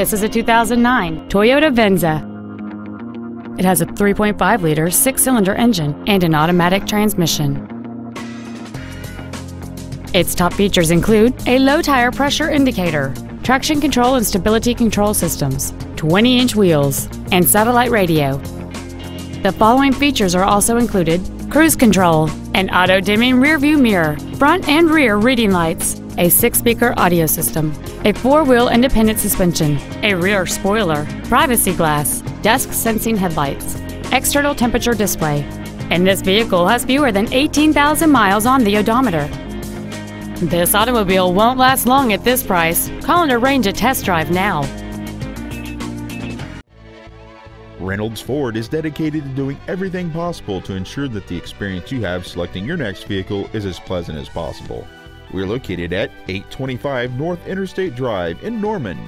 This is a 2009 Toyota Venza. It has a 3.5-liter six-cylinder engine and an automatic transmission. Its top features include a low-tire pressure indicator, traction control and stability control systems, 20-inch wheels, and satellite radio. The following features are also included: cruise control, an auto-dimming rearview mirror, front and rear reading lights, a 6-speaker audio system, a 4-wheel independent suspension, a rear spoiler, privacy glass, dusk-sensing headlights, external temperature display, and this vehicle has fewer than 18,000 miles on the odometer. This automobile won't last long at this price. Call and arrange a test drive now. Reynolds Ford is dedicated to doing everything possible to ensure that the experience you have selecting your next vehicle is as pleasant as possible. We're located at 825 North Interstate Drive in Norman.